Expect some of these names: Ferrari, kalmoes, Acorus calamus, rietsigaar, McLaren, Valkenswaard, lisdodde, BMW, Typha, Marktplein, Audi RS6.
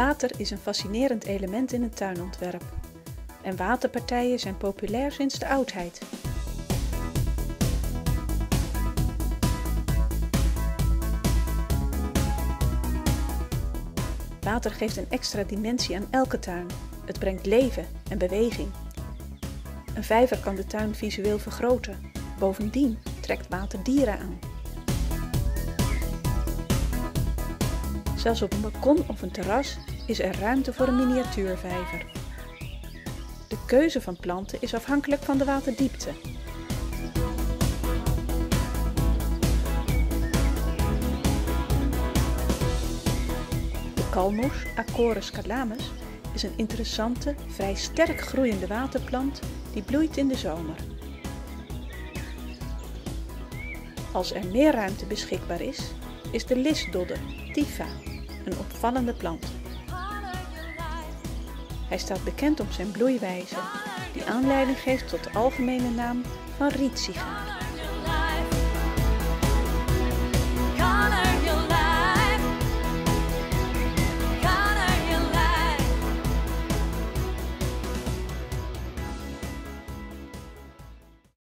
Water is een fascinerend element in het tuinontwerp. En waterpartijen zijn populair sinds de oudheid. Water geeft een extra dimensie aan elke tuin. Het brengt leven en beweging. Een vijver kan de tuin visueel vergroten. Bovendien trekt water dieren aan. Zelfs op een balkon of een terras is er ruimte voor een miniatuurvijver. De keuze van planten is afhankelijk van de waterdiepte. De kalmoes, Acorus calamus, is een interessante, vrij sterk groeiende waterplant die bloeit in de zomer. Als er meer ruimte beschikbaar is, is de lisdodder, Typha, een opvallende plant. Hij staat bekend om zijn bloeiwijze, die aanleiding geeft tot de algemene naam van rietzigaar.